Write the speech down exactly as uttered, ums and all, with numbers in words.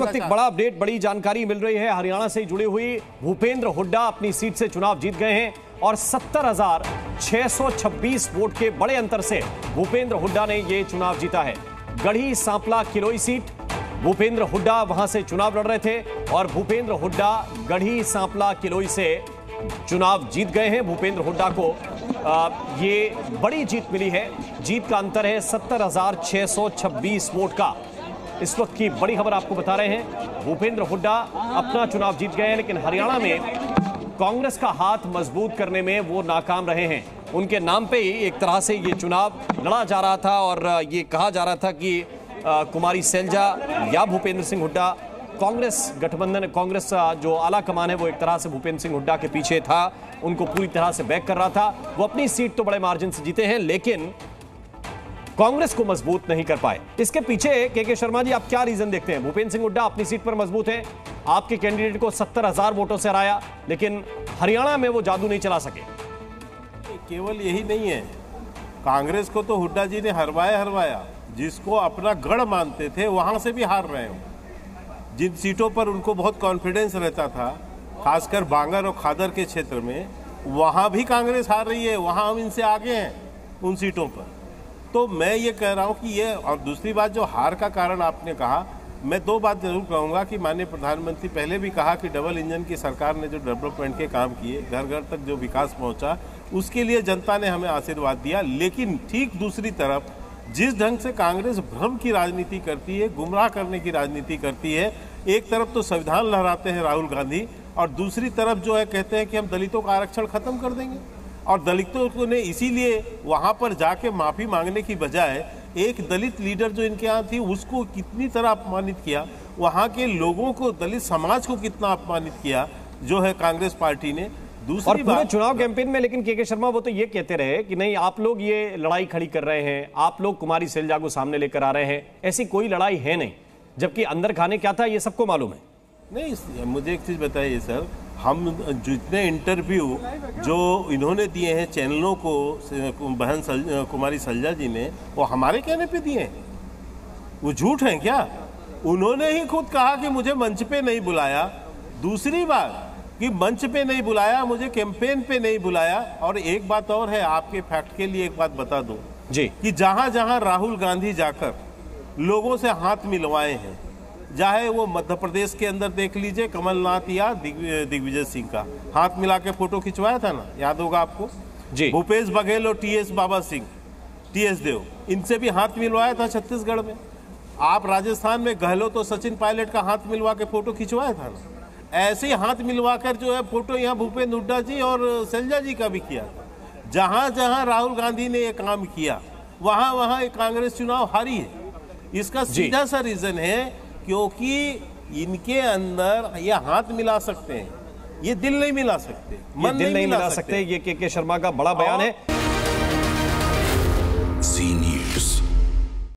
वक्त एक बड़ा अपडेट, बड़ी जानकारी मिल रही है हरियाणा से जुड़ी हुई। भूपेंद्र हुड्डा अपनी सीट से चुनाव जीत गए हैं और सत्तर हज़ार छह सौ छब्बीस वोट के बड़े अंतर से भूपेंद्र हुड्डा ने ये चुनाव जीता है। गढ़ी सांपला किलोई सीट भूपेंद्र हुड्डा वहां से चुनाव लड़ रहे थे और भूपेंद्र हुड्डा गढ़ी सांपला किलोई से चुनाव जीत गए हैं। भूपेंद्र हुड्डा को आ, ये बड़ी जीत मिली है। जीत का अंतर है सत्तर हज़ार छह सौ छब्बीस वोट का। इस वक्त की बड़ी खबर आपको बता रहे हैं, भूपेंद्र हुड्डा अपना चुनाव जीत गए हैं, लेकिन हरियाणा में कांग्रेस का हाथ मजबूत करने में वो नाकाम रहे हैं। उनके नाम पे ही एक तरह से ये चुनाव लड़ा जा रहा था और ये कहा जा रहा था कि आ, कुमारी सैलजा या भूपेंद्र सिंह हुड्डा, कांग्रेस गठबंधन, कांग्रेस जो आला कमान है वो एक तरह से भूपेंद्र सिंह हुड्डा के पीछे था, उनको पूरी तरह से बैक कर रहा था। वो अपनी सीट तो बड़े मार्जिन से जीते हैं लेकिन कांग्रेस को मजबूत नहीं कर पाए। इसके पीछे केके शर्मा जी, आप क्या रीजन देखते हैं? भूपेंद्र सिंह हुड्डा अपनी सीट पर मजबूत है, आपके कैंडिडेट को सत्तर हजार वोटों से हराया, लेकिन हरियाणा में वो जादू नहीं चला सके। केवल यही नहीं है, कांग्रेस को तो हुड्डा जी ने हरवाया हरवाया जिसको अपना गढ़ मानते थे वहां से भी हार रहे हो। जिन सीटों पर उनको बहुत कॉन्फिडेंस रहता था, खासकर बांगर और खादर के क्षेत्र में, वहां भी कांग्रेस हार रही है, वहां हम इनसे आगे हैं उन सीटों पर। तो मैं ये कह रहा हूँ कि ये, और दूसरी बात जो हार का कारण आपने कहा, मैं दो बात जरूर कहूँगा कि माननीय प्रधानमंत्री पहले भी कहा कि डबल इंजन की सरकार ने जो डेवलपमेंट के काम किए, घर घर तक जो विकास पहुँचा, उसके लिए जनता ने हमें आशीर्वाद दिया। लेकिन ठीक दूसरी तरफ जिस ढंग से कांग्रेस भ्रम की राजनीति करती है, गुमराह करने की राजनीति करती है, एक तरफ तो संविधान लहराते हैं राहुल गांधी और दूसरी तरफ जो है कहते हैं कि हम दलितों का आरक्षण खत्म कर देंगे। और दलितों को ने इसीलिए वहाँ पर जाके माफ़ी मांगने की बजाय एक दलित लीडर जो इनके यहाँ थी उसको कितनी तरह अपमानित किया, वहाँ के लोगों को, दलित समाज को कितना अपमानित किया जो है कांग्रेस पार्टी ने। दूसरी और बात, चुनाव कैंपेन में लेकिन केके शर्मा वो तो ये कहते रहे कि नहीं, आप लोग ये लड़ाई खड़ी कर रहे हैं, आप लोग कुमारी सैलजा को सामने लेकर आ रहे हैं, ऐसी कोई लड़ाई है नहीं, जबकि अंदर खाने क्या था ये सबको मालूम है। नहीं, मुझे एक चीज़ बताइए सर, हम जितने इंटरव्यू जो इन्होंने दिए हैं चैनलों को, बहन सल्जा, कुमारी सल्जा जी ने, वो हमारे कहने पे दिए हैं, वो झूठ हैं क्या? उन्होंने ही खुद कहा कि मुझे मंच पे नहीं बुलाया। दूसरी बात कि मंच पे नहीं बुलाया, मुझे कैंपेन पे नहीं बुलाया। और एक बात और है, आपके फैक्ट के लिए एक बात बता दो जी कि जहाँ जहाँ राहुल गांधी जाकर लोगों से हाथ मिलवाए हैं, चाहे वो मध्य प्रदेश के अंदर देख लीजिए कमलनाथ या दिग्विजय सिंह का हाथ मिला के फोटो खिंचवाया था ना, याद होगा आपको जी, भूपेश बघेल और टीएस बाबा सिंह, टीएस देव, इनसे भी हाथ मिलवाया था छत्तीसगढ़ में। आप राजस्थान में गहलोत और सचिन पायलट का हाथ मिलवा के फोटो खिंचवाया था ना, ऐसे ही हाथ मिलवा कर जो है फोटो यहाँ भूपेंद्र हुड्डा जी और सैलजा जी का भी किया। जहाँ जहाँ राहुल गांधी ने ये काम किया वहाँ वहाँ कांग्रेस चुनाव हारी है। इसका सीधा सा रीजन है क्योंकि इनके अंदर ये हाथ मिला सकते हैं, ये दिल नहीं मिला सकते, मन ये दिल नहीं, नहीं मिला सकते, सकते। ये केके शर्मा का बड़ा बयान है।